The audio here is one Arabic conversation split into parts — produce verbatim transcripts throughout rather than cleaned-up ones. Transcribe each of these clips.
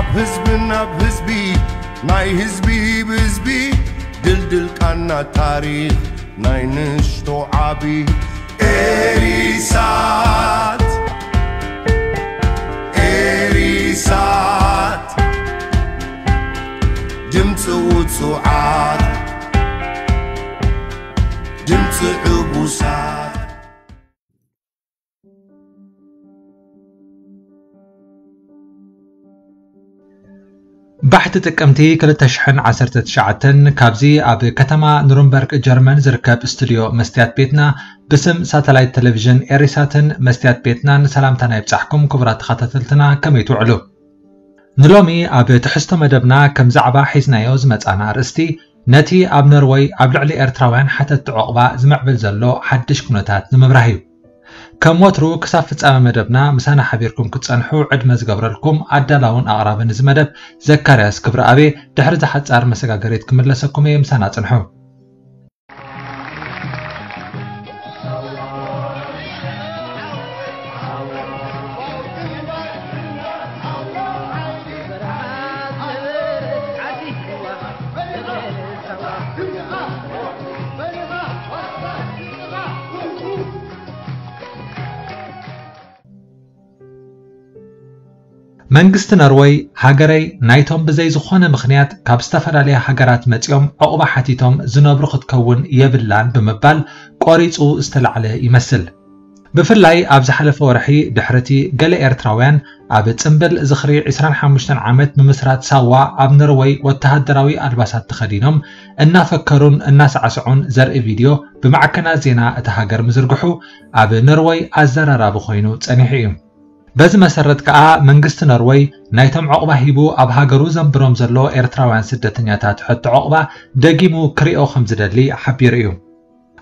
أبهزبنا بهزبي ناي هزبي بهزبي دلدل كنا تاريخ ناي نشتو عبي إريسات إريسات جمت وتسعات جمت عبوسات بحث تكمتي كل تشحن عسرت تشعتن كابزي أب كتما نورنبرغ جرمن زركب استوديو مستيات بيتنا باسم ساتلايت تلفزيون إريساتن مستيات بيتنا سلامتنا يبصحكم كبرات خطتلتنا كم يتوعلو نلومي أب تحستو مدبنا كم زعبا حيزنايو زمتانا رستي نتي أب نروي أب لعلي إرتراوان حتى تعقبا زمعبل زلو حدش كنوتات نمبراهيو كم وترو كسافت أمام مدبنا مسانا حبيركم كتسانحو عد مزقبرلكم عدلاون أقرابن زمدب زكرياس كبر أبي دحرز حد أر مسقا قريتكم لسكم مسانا تسانحو منگست نروی هاجری نایتام بزای زخانه مخنیت کابستفر علیه هاجرات متیم عقب حتیتام زنابرخت کون یابلان به مبل قاریت او استلعله یمسل. بفرلای عبز حلف ورحی دحرتی جل ارتراوان عبد سنبل زخری عسران حمشتن عمت ممسرات سوا عب نروی و تهدروی ارباسات تخدینم ان فکرون الناس عسعون زر ویدیو بمعکن زینا اتهاجر مزرگحو عب نروی از زر را بخوینو تنحیم. بز مسرت كأ منجست نروي نايتم عقبة هيبو أبها جروزم برمزلو إرتراوان سدة تنياتات حتى عقبة دقيمو كريو خمزدلي حبيريوم.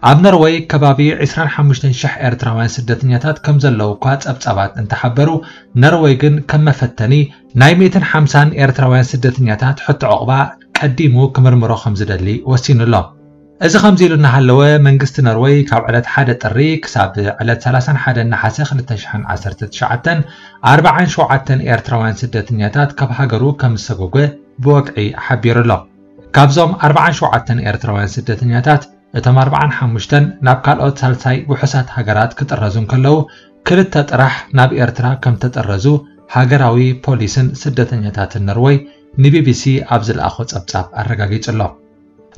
عب نروي كبابي عسران حمشتن شح إرتراوان سدة تنياتات كمزلو قات أبتسابات أنت حبرو نروي جن كم فتني نايميتن حمسان إرتراوان سدة تنياتات حتى عقبة قديمو كمرمرو خمزدلي وسين الله. إذا خمزيلو نحلوه منجست نروي كاب على حادة الريك ساب على ثلاثان حادة النحاسخ لتشحن عسرت شعتن أربعان شعتن إرتروان سدة نياتات كاب هاجرو كم سجوجه بوقعي حبير الله كابزوم أربعان شعتن إرتروان سدة نياتات تم أربعان حمشتن ناب كالأوت سالساي وحسات هاجرات كترزون كلو كل تترح ناب إرترا كم تترزو هاجراوي بوليسن سدة نياتات النروي نبي بي سي أبزل أخوت أبتاب الرجاجيت الله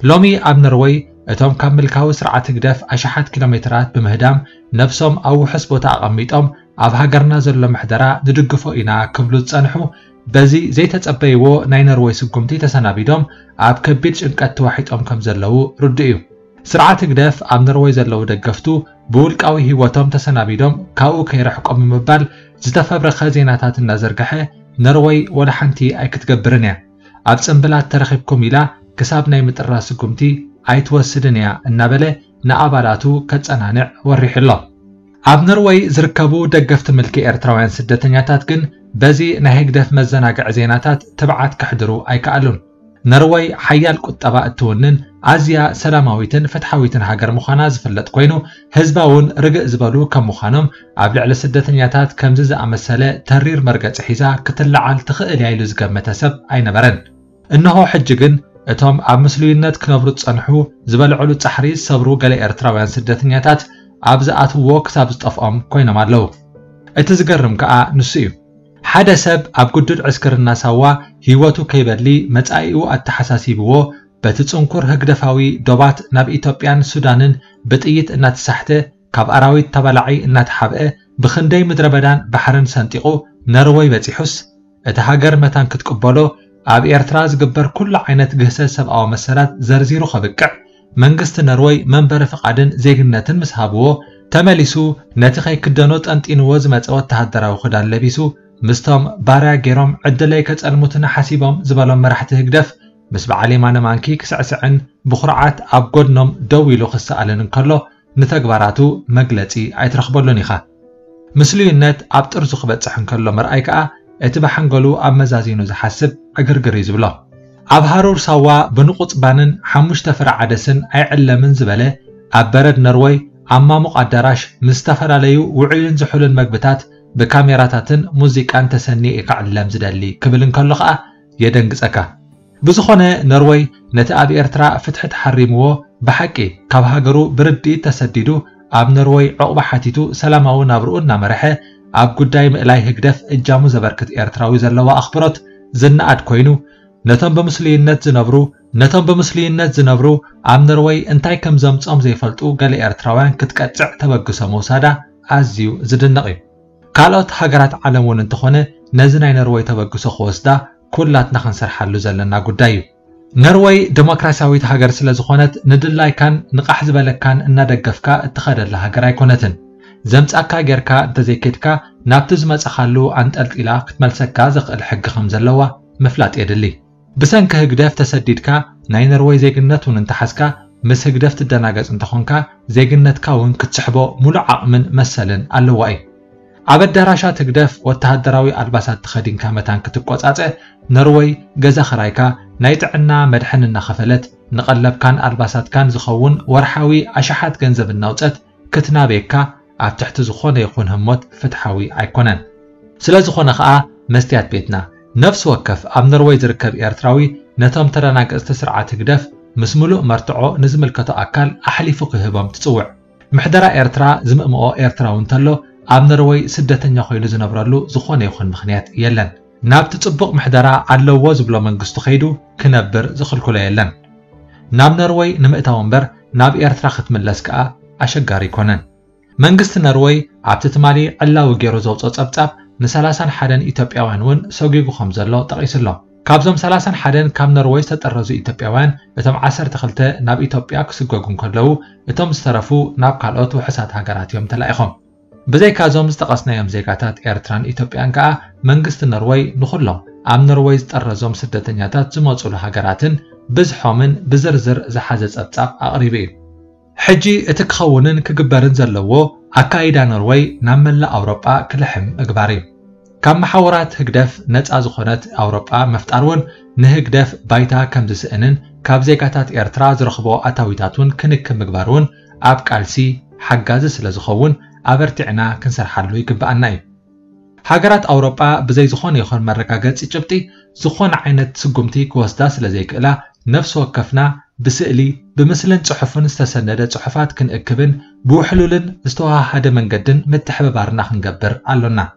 لومي أب نروي اتوم كامل كاو سرعة قدف أشحات كيلومترات بمهدام نفسهم أو حسبوتا قميتهم أب هاجرنا زل محدرة ندقفو إنا كبلو تسانحو بزي زي تتقبيو ناين روي سبكمتي تسانابيدهم أب كبيتش انكات واحدهم كم زلو ردئيو سرعة قدف أب نروي زلو دقفتو بول كاو هيواتهم تسانابيدهم كاو كيرحق أم مبال زتفبر خزيناتات النازرقحة نروي ولا حنتي أي كتقبرنيا أب تسنبلات ترخبكم إلا كسابنا يمترى سبكمتي عيت وسدنيا النبلة نقابلاتو كتسانانع والريح الله. عب نروي زركبو دقفت ملكي إرتراوان سدة نياتات جن بزي نهيك دف مزناقع زيناتات تبعات كحدرو أي كألون. نروي حيال كتباء التونن عزيا سلاماويتن فتحاويتن هاجر مخاناز فلت كوينو هزباون رجع زبالو كم مخانم عبل على سدة نياتات كم ززا مسألة ترير مرقة حيزا كتلعال تخيل يلوز جم تسب أي نبرن. إنه حججن اتوم عب مسلوينات كنبرو تسانحو زبالعلو تحريز صبرو قلي إرتراوان سدة نياتات عب زقات ووك سابز تفقم كوينام عدلو اتزقرم كأ نسيو حدا سب عب قدود عسكر الناساوا هيواتو كيبادلي متأيقو التحساسي بوو بتتسنكر هكدفاوي دوبات ناب إيطوبيان سودانن بتقيت انات سحته كاب أراويت تبالعي انات حبقه بخندي مدربدان بحرن سانتيقو نروي بتيحس اتهاجر متان كتقبالو عب إرتراز جبر كل عينات جهسة سبعة مسارات زرزيرو خبكع منجست نروي من برفق عدن زي النتن مسحابوه تملسو نتخي كدنوت أنت إن وزمت أو تهدر أو خدان لبسو مستم برا جرام عدليكت المتن حسيبهم زبالهم مرحته هجدف مسبع علي معنا مانكي كسعسعن بخرعات عب جدنم دويلو خصة على نكرلو نتجبراتو مجلتي عيت رخبلونيخه مسلي النت عب ترزخ بتسحن كرلو مرأيكه اتبع حنقلو عب مزازينو زحسب أجرجري زبلا. عب هارور سوا بنقط بانن حمشتفر عدسن أي علّا من زبله عب برد نروي عما مقدراش مستفر عليو وعيون زحول المكبتات بكاميراتاتن موسيقى تسني إقعلم زدلي كبلن كلقة يدنج سكا. بزخنة نروي نتأب إرترا فتحت حرموه بحكي كبهجرو بردي تسددو أب نروي عقب حتيتو سلامو نبرون نمرحه أب قدام إليه هجدف الجامو زبركت إرترا وزلوا أخبرت زنقت كوينو نتم بمسلينات زنبرو نتم بمسلينات زنبرو أب نروي انتاي كم زمت أم زي فلتو قال إرتراوان كتكتع تبجس موسادا عزيو زد النقي كالات حجرات علمون انتخنة نزناي نروي تبجس خوسدا كلات نخنسر حلو زلنا قدايو نروي ديمقراطية هاجر سلا زخونت ندللاي كان نقحزب لك كان ندقفكا اتخدر لهاجراي كونتن زمت أكا جركا تزيكتكا نابتزمت أخلو عند الإله كتملسكا زق الحق خمزلوا مفلات يدلي بسان كهجداف تسديدكا ناي نروي زيجنت وننتحسكا مس هجداف تدناجز انتخونكا زيجنتكا ونكتسحبو ملعق من مسلن اللواي عبد دراشات هجداف والتهدراوي ألباسات تخدين كامتان كتقوصاته نروي جزا خرايكا نايتعنا مدحن النخفلت نقلب كان ألباسات كان زخون ورحاوي أشحات جنزب النوتات كتنا بيكا عب تحت زخون يكون هموت فتحاوي عيكونان سلا زخون خاء مستيات بيتنا نفس وكف أم نروي زركب إرتراوي نتم ترناك استسرعات هجداف مسملو مرتعو نزم الكتا أكال أحلي فقهبام تتسوع محدرة إرترا زمقمقو إرتراون تلو أم نروي سدتن يخيلو زنبرالو زخون يكون مخنيات يلن ناب تطبق محدرة على وز بلا من قستخيدو كنبر زخل كليلن ناب نروي نمئتاونبر ناب إرترا ختم اللسكا أشجاري كونن من قست نروي عبتتمالي على وجيرو زوطات أبتاب نسلاسن حدن إيتابيوان ون سوجيجو خمزلو تقيسلو كابزم سلاسن حدن كام نروي ستترزو إيتابيوان إتم عسر تخلته ناب إيتابيا كسجوجون كلو إتم استرفو ناب قلقات وحسات هجرات يوم تلاقيهم بزي كازوم استقصنا يم زيكاتات إيرتران إيتوبيان كا منقست النروي نخلهم عم نروي استرزوم سدة نياتات زموت له هجراتن بزحومن بزرزر زحازت أبتاب أقربي حجي اتكخونن كجبرن زلوه عكايدا نروي نعمل لأوروبا كلحم إجباري كم محاورات هجدف نت أزخونات أوروبا مفترون نهجدف بيتا كم زسئنن كاب زيكاتات إيرترا زرخبو أتويتاتون كنك مجبارون عب كالسي حجازس لزخون أبرتعنا كنسر حلوي كبأناي. حجرات أوروبا بزي زخون يخون مركاجات إجبتي زخون عينة سجمتي كواسداس لزيك إلا نفسه كفنا بسئلي بمثل صحفون استسندت صحفات كن أكبن بوحلولن استوها حدا من جدن متحب بارناخ نجبر علونا.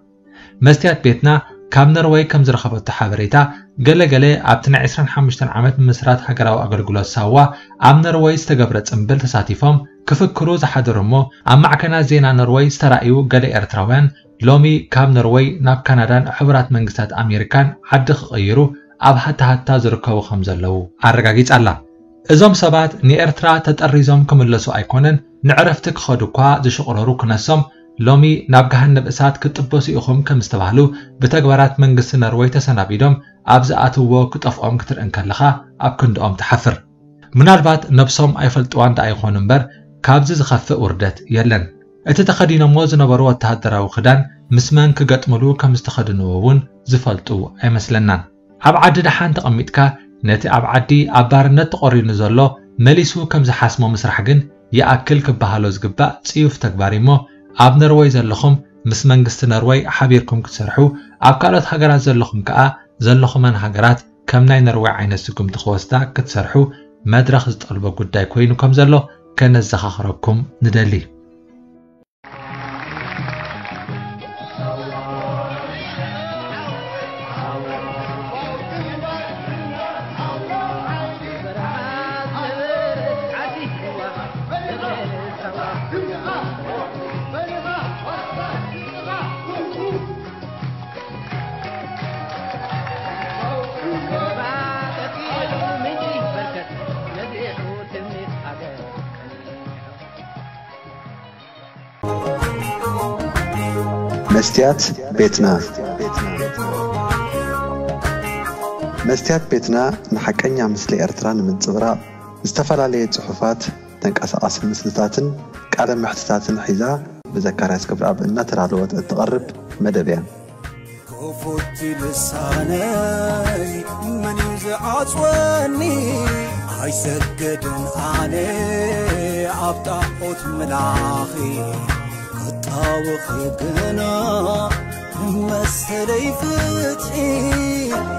مستيات بيتنا كم نروي كم زرخبة تحبريتا جل جل عبتنا عشرين حمشتن عمت من مسرات حجرة وأجرجلات سوا عم نروي استجبرت أمبل تساتيفهم كفكرو زحدرمو عم معكنا زينا نروي استرأيو قال إرتراوان لومي كام نروي ناب كندا حبرات منجستات أمريكان عد خيرو أب حتى حتى زركو خمزلو عرقاقيت الله إزوم سبات ني إرترا تتقريزوم كملسو أيكونن نعرفتك خدوكوا زي شقرارو كنسوم لومي ناب جهنب إسات كتبوسي أخوم كمستبهلو بتقبرات منجست نروي تسنابيدوم أب زقاتو كتفقوم كتر إنكالخا أب كندقوم تحفر منالبات نبسوم أيفلتوان دا أيخوننبر كابز زخف أوردت يلن. اتتخدينا موز نبرو التهدرا وخدان مسمن كجت ملو كمستخدنوون زفلتو أي مثلنا. عبعد دحان تقمتك نتي عبعدي عبار نتقري نزلا مليسو كم زحاسمو مسرحجن يأكل كبهالوز جباء تسيوف تكباريمو عب نروي زلخم مسمن قست نروي حبيركم كتسرحو عبكالت حجرات زلخم كأ زلخمان حجرات كم ناي نروي عين السكم تخوستا كتسرحو مدرخ زطلبو قداي كوينو كم زلو كان الزخخركم ندلي مستيات بيتنا مستيات بيتنا نحكينا مثل إرتران من صبرا استفرالية صحفات تنك أساس مسلساتن كعلم محتساتن حيزا بذكرات كبر أب النتر على وقت التقرب مدبيا كوفت لساني من يزعج وني هيسجدن علي أبطأت ملاخي أو خبنا ما سليفتي